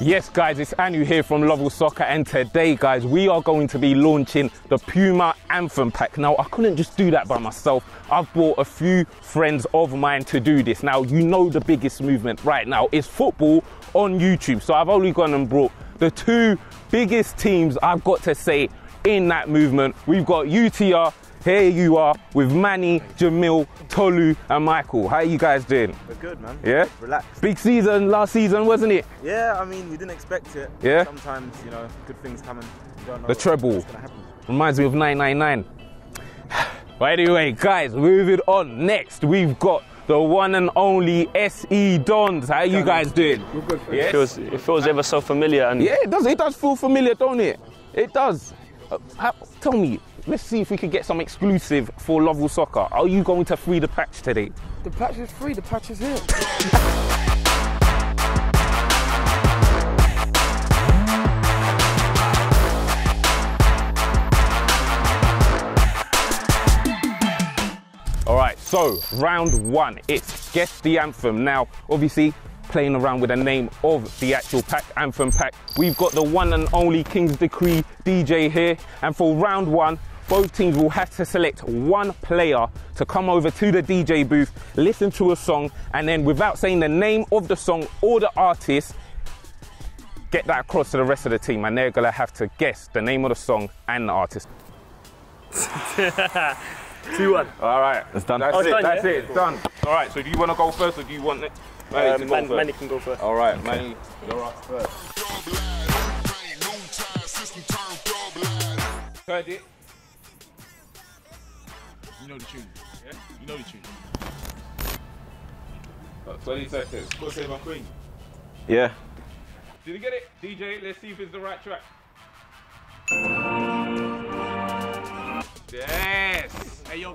Yes guys, it's Anu here from Lovell Soccer, and today guys we are going to be launching the Puma Anthem pack. Now I couldn't just do that by myself. I've brought a few friends of mine to do this. Now you know the biggest movement right now is football on YouTube, so I've only gone and brought the two biggest teams I've got to say in that movement. We've got UTR, here you are, with Manny, Jamil, Tolu and Michael. How are you guys doing? We're good, man. Yeah? Relaxed. Big season last season, wasn't it? Yeah, I mean, you didn't expect it. Yeah? Sometimes, you know, good things come and you don't know the treble. Reminds me of 999. But anyway, guys, moving on. Next, we've got the one and only SE Dons. How are you guys doing? We're good. Yes? It feels ever so familiar. And yeah, it does. It does feel familiar, don't it? It does. Tell me, let's see if we could get some exclusive for Lovell Soccer. Are you going to free the patch today? The patch is free, the patch is here. All right, so round one, it's Guess the Anthem. Now, obviously, playing around with the name of the actual pack, Anthem pack. We've got the one and only King's Decree DJ here, and for round one, both teams will have to select one player to come over to the DJ booth, listen to a song, and then without saying the name of the song or the artist, get that across to the rest of the team, and they're gonna have to guess the name of the song and the artist. 2-1. All right, it's done. That's it. That's it. It's done. All right. So do you want to go first, or do you want it? Manny can go first. All right, okay. Manny, you're up first. Heard it. You know the tune. Yeah. You know the tune. About 20 seconds. Go Save Our Queen. Yeah. Did you get it, DJ? Let's see if it's the right track. Yes.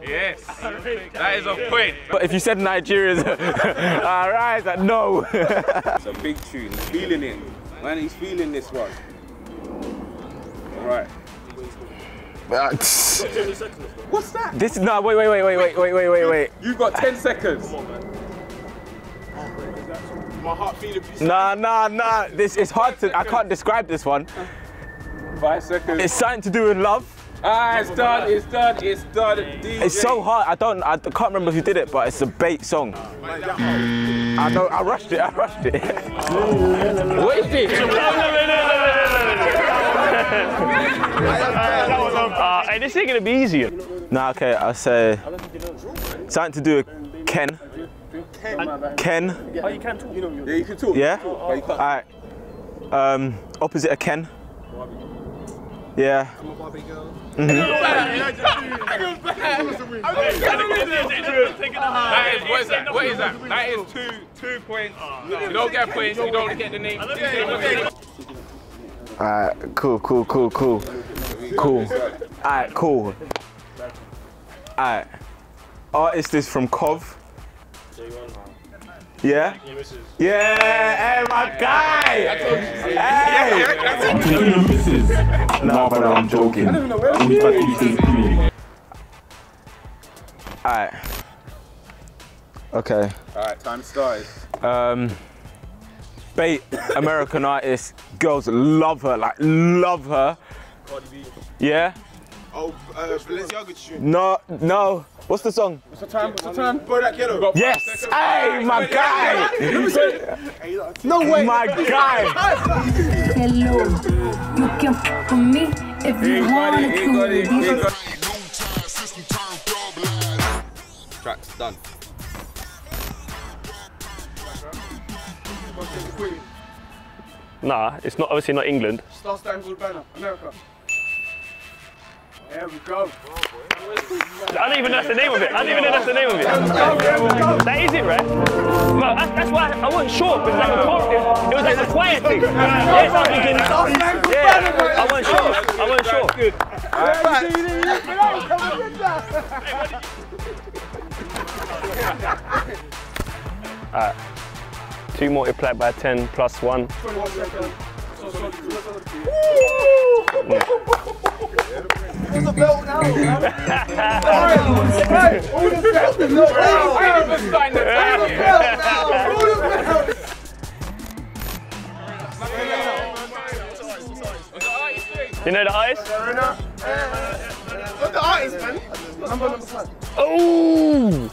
Yes, that is a point. But if you said Nigerians, all right, no. It's a big tune, he's feeling it. Man, he's feeling this one. All right. What's that? This, no, wait. You've got 10 seconds. Come on, man. My heart feeling. Nah. This is hard to, I can't describe this one. 5 seconds. It's something to do with love. Ah, it's done, it's done, it's done. DJ. It's so hard, I can't remember who did it, but it's a bait song. I rushed it. What is this? Hey, this ain't gonna be easier. Nah, okay, I'll say something to do with Ken. Ken. Oh, you can talk. Yeah, you can talk. Yeah? All right. Opposite of Ken. Yeah. I'm a Barbie girl. What is that? That is two points. You don't get points, you don't get the name. Alright, cool. Alright, cool. Alright. Artist is from Cov. Yeah? Yeah, hey, my guy! Hey! No, but I'm joking. I don't even know where it is. Alright. Okay. Alright, time started. Bait, American artist. Girls love her, like, love her. Cardi B. Yeah? Oh, Balenciaga tune. No. What's the song? What's the time? Bodak Yellow. Yes! Hey, my guy! No way! My guy! Hello, you can f for me if you want to. Track's done. Nah, it's not. Obviously not England. Star Spangled Banner, America. There we go. I don't even know that's the name of it. That is it, right? No, that's why I wasn't sure. It was like a chorus. It was like a quiet thing. I wasn't sure. Alright. 2 multiplied by 10 plus 1. There's a belt now, man. Right, all the belts is not out. I haven't signed the belt now. All the belts. You know the artist? What the artist, man? Number 5. Oh!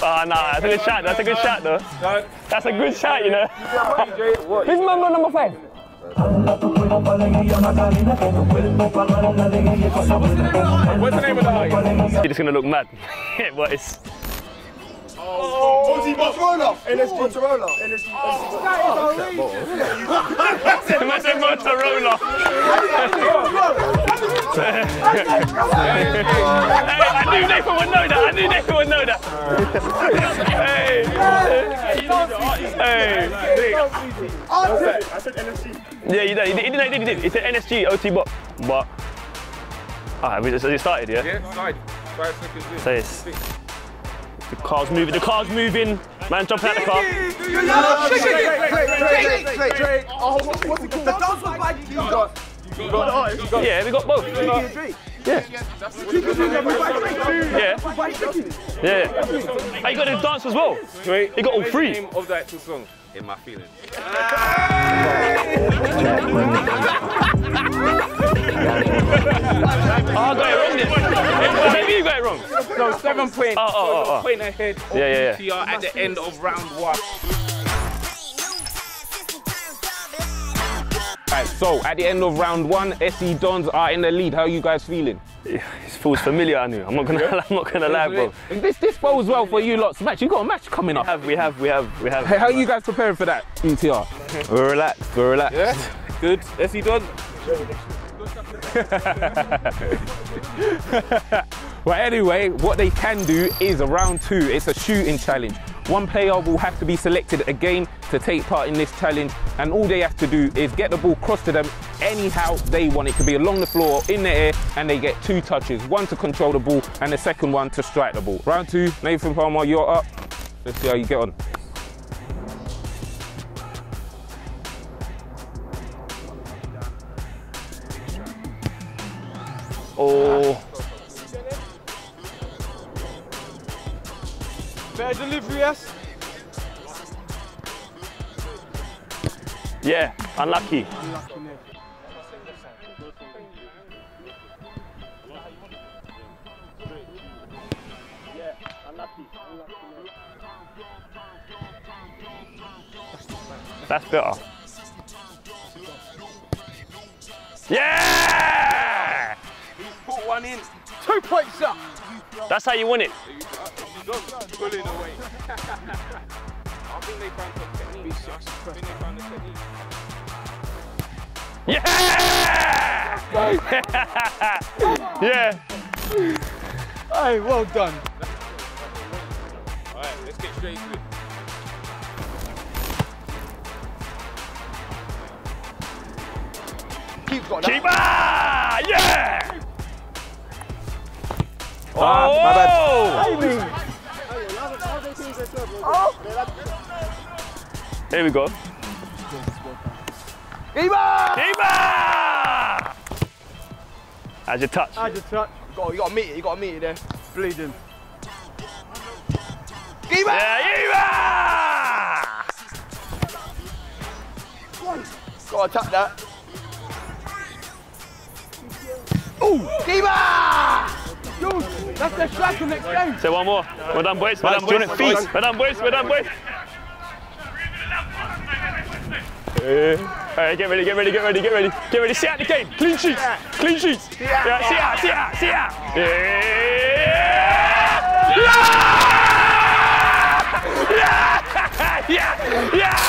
Ah, nah, that's a good shot. That's a good shot, though. That's a good shot, you know. Who's number 5? What's the name of the artist? You're just gonna look mad. But it's. Oh, Motorola! NSG Motorola! NSG Motorola! I knew Nathan would know that! I knew Nathan would know that! Hey! Hey! I said NSG. Yeah, you did. He did. He said NSG OT Bop. But. Ah, it started, yeah? Yeah, it started. 5 seconds. Say it. The car's moving, Man, jumping out the car. Drake. Oh, what's it called? The dance was like you got. Yeah, we got both. Yeah. And you got the dance as well. You got all 3. Name of the actual song, In My Feelings. I got it wrong then. Maybe you got it wrong. No, 7 points. Point ahead of UTR at the end of round 1. Right, so at the end of round 1, SE Dons are in the lead. How are you guys feeling? It feels familiar, Anu. I'm not gonna lie, bro. This bodes well for you lot. Match. You got a match coming up. We have. Hey, how are you guys preparing for that, UTR? We're relaxed. Yeah? Good. SE Dons. But anyway, what they can do is round 2, it's a shooting challenge. One player will have to be selected again to take part in this challenge, and all they have to do is get the ball crossed to them anyhow they want. It could be along the floor or in the air, and they get 2 touches, one to control the ball and the second one to strike the ball. Round 2, Nathan Palmer, you're up. Let's see how you get on. Oh. Fair delivery, yes? Yeah, unlucky. That's better. Yeah! He's put one in. 2 points up. That's how you win it. Pulling away. I think they found the technique. Yeah! Yeah! Hey, well done. Alright, let's get straight to it. Keeper! Yeah! Oh, my bad. Oh. Here we go. Eba! How's your touch? You got to meet it there. Bleeding. Eba! Yeah, Eba! Got to tap that. Ooh! Eba! Dude, that's their strike next game. Say one more. Well done, boys. Well done, boys. All right, get ready. See out the game. Clean sheets. Yeah, see out. Yeah.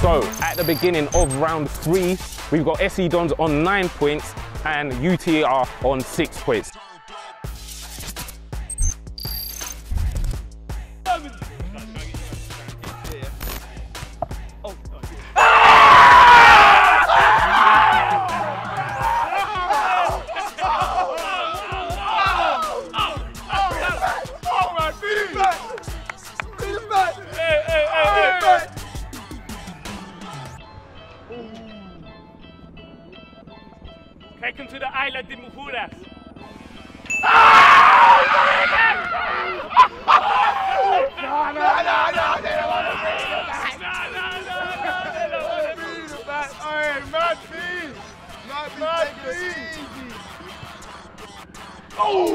So, at the beginning of round 3, we've got SE Dons on 9 points and UTR on 6 points. No,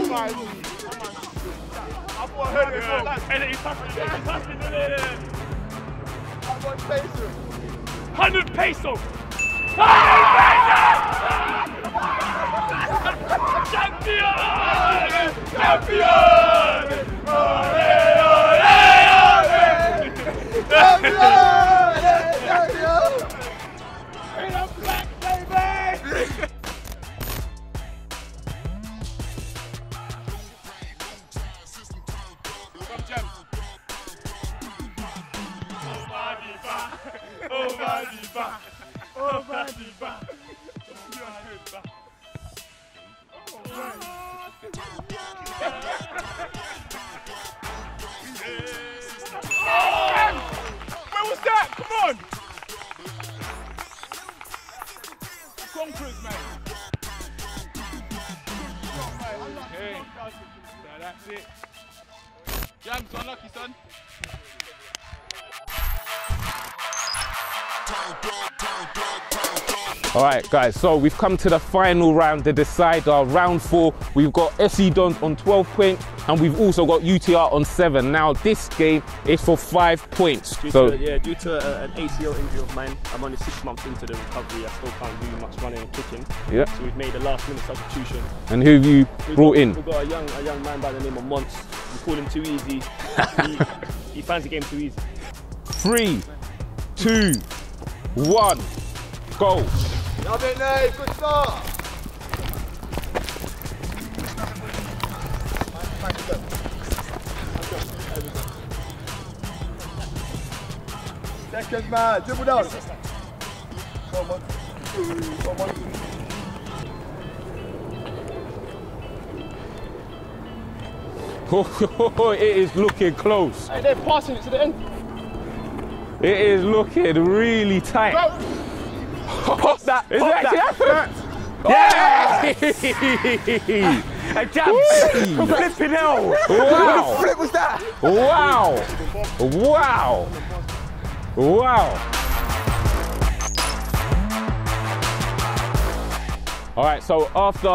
100 peso! 100 peso! Champion! Champion! Ole, ole, ole! Champion! Alright guys, so we've come to the final round, the decider, round 4. We've got SE Dons on 12 points and we've also got UTR on 7. Now this game is for 5 points. Due to an ACL injury of mine, I'm only 6 months into the recovery, I still can't do much running and kicking. Yeah. So we've made a last minute substitution. And who have you brought in? We've got a young man by the name of Mons. We call him Too Easy. he finds the game too easy. 3, 2, 1, go. Love it, Nate. Good start. Second man, dribble down. Oh, it is looking close. Hey, they're passing it to the end. It is looking really tight. Go. Pop that! Is it actually happened? Yes! A jam! Flipping hell! Wow! What the flip was that? Wow! Wow! Wow! Alright, so after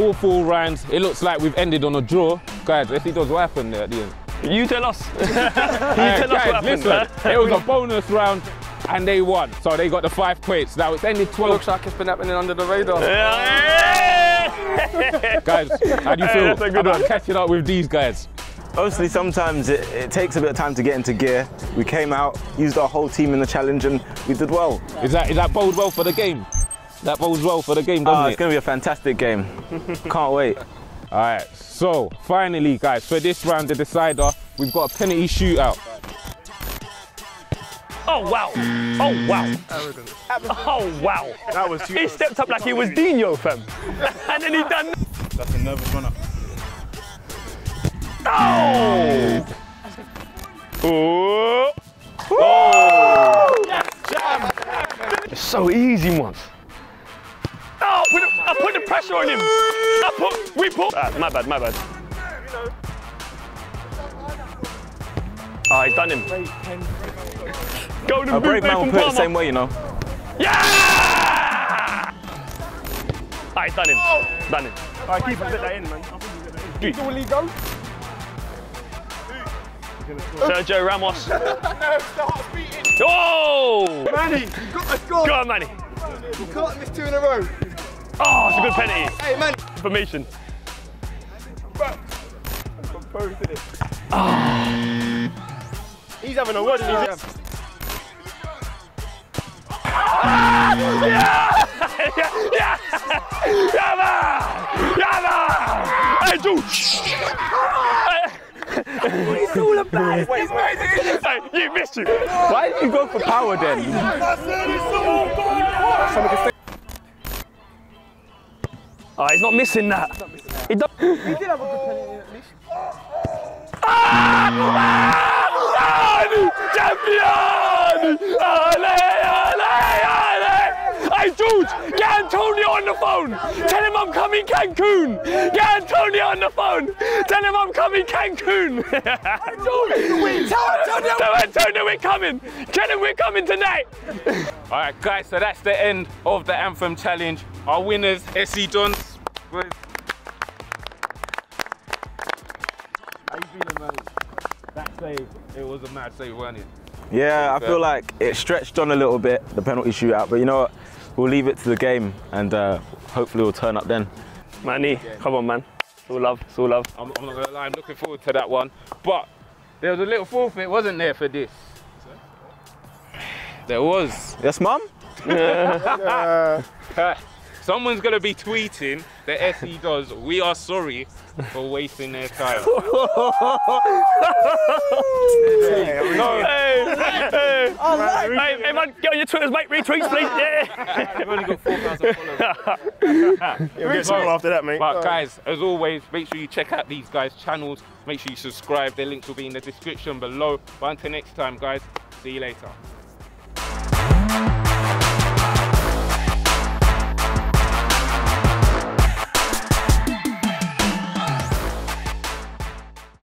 all 4 rounds, it looks like we've ended on a draw. Guys, if he does, what happened there at the end? You tell us! You tell us what happened, man. It was a bonus round. And they won, so they got the 5 points. Now it's ended 12. Looks like it's been happening under the radar. Guys, how do you feel about catching up with these guys? Obviously, sometimes it takes a bit of time to get into gear. We came out, used our whole team in the challenge, and we did well. Is that bode well for the game? That bodes well for the game, doesn't it? It's going to be a fantastic game. Can't wait. All right, so finally, guys, for this round, the decider, we've got a penalty shootout. Oh wow! Oh wow! Arrogant. Oh wow! That was he stepped up like he was Dino, fam. And then he done. That's a nervous runner. Oh! Oh! Oh! Yes, jam! It's so easy, Mons. Oh! I put the pressure on him. We put. My bad. Oh, he's done him. A break man will put it the same way, you know. Yeah! Alright, done him. Oh. Done him. Alright, keep it that in, man. I think you get that in. Will he go? Sergio Ramos. No, start beating. Oh! Manny, you've got to score. Go on, Manny. You can't miss 2 in a row. Oh, it's a good penalty. Hey, Manny. Information. Oh. He's having a word in his hand. Yeah, man! Hey, dude! What is it all about? Hey, you missed you! Why did you go for power then? Oh, he's not missing that. He did have a good penalty at least. Champion! Dude, get Antonio on the phone. Tell him I'm coming Cancun. Get Antonio on the phone. Tell him I'm coming Cancun. Tell Antonio we're coming. Tell him we're coming tonight. All right, guys. So that's the end of the Anthem Challenge. Our winners, SE Dons. save. It was a mad save, wasn't it? Yeah, I feel like it stretched on a little bit, the penalty shootout, but you know what? We'll leave it to the game and hopefully we'll turn up then. Manny, come on, man. It's all love, it's all love. I'm not going to lie, I'm looking forward to that one. But there was a little forfeit, wasn't there, for this? There was. Yes, mum? Someone's going to be tweeting that SE Dons, we are sorry for wasting their time. Hey, man, get on your Twitters, mate. Retweets, please. Yeah. We've only got 4,000 followers. We'll get some after that, mate. But guys, as always, make sure you check out these guys' channels. Make sure you subscribe. Their links will be in the description below. But until next time, guys, see you later.